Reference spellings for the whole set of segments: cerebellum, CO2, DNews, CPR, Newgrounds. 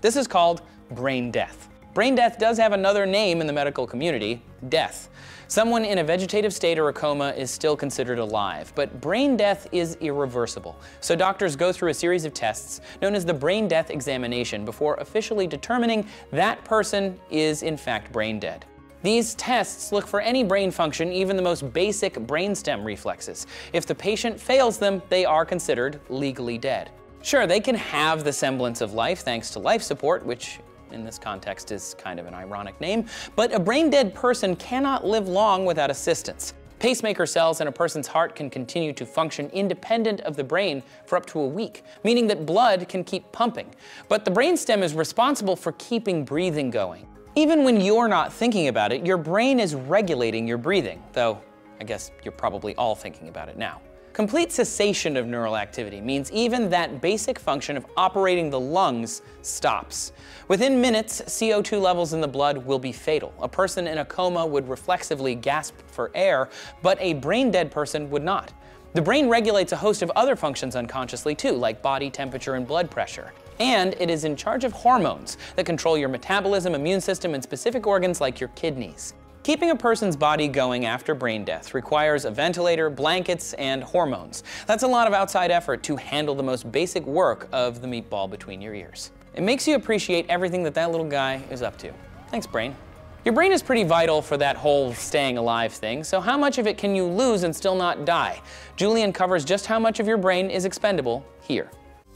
This is called brain death. Brain death does have another name in the medical community, death. Someone in a vegetative state or a coma is still considered alive, but brain death is irreversible. So doctors go through a series of tests known as the brain death examination before officially determining that person is in fact brain dead. These tests look for any brain function, even the most basic brainstem reflexes. If the patient fails them, they are considered legally dead. Sure, they can have the semblance of life thanks to life support, which in this context is kind of an ironic name, but a brain-dead person cannot live long without assistance. Pacemaker cells in a person's heart can continue to function independent of the brain for up to a week, meaning that blood can keep pumping. But the brainstem is responsible for keeping breathing going. Even when you're not thinking about it, your brain is regulating your breathing, though I guess you're probably all thinking about it now. Complete cessation of neural activity means even that basic function of operating the lungs stops. Within minutes, CO2 levels in the blood will be fatal. A person in a coma would reflexively gasp for air, but a brain-dead person would not. The brain regulates a host of other functions unconsciously too, like body temperature and blood pressure. And it is in charge of hormones that control your metabolism, immune system, and specific organs like your kidneys. Keeping a person's body going after brain death requires a ventilator, blankets, and hormones. That's a lot of outside effort to handle the most basic work of the meatball between your ears. It makes you appreciate everything that little guy is up to. Thanks, brain. Your brain is pretty vital for that whole staying alive thing, so how much of it can you lose and still not die? Julian covers just how much of your brain is expendable here.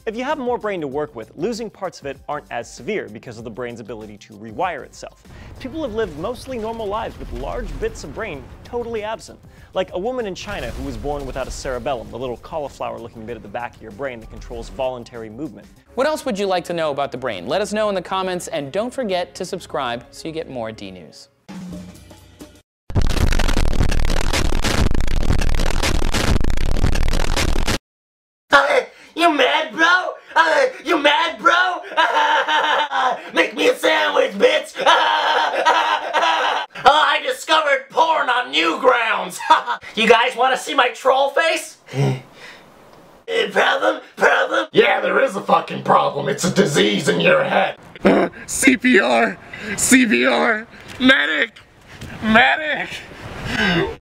If you have more brain to work with, losing parts of it aren't as severe because of the brain's ability to rewire itself. People have lived mostly normal lives with large bits of brain totally absent. Like a woman in China who was born without a cerebellum, the little cauliflower-looking bit at the back of your brain that controls voluntary movement. What else would you like to know about the brain? Let us know in the comments, and don't forget to subscribe so you get more DNews. You mad, bro? You mad, bro? Make me a sandwich, bitch! I discovered porn on Newgrounds! You guys want to see my troll face? Problem? Problem? Yeah, there is a fucking problem. It's a disease in your head. CPR! CPR! Medic! Medic!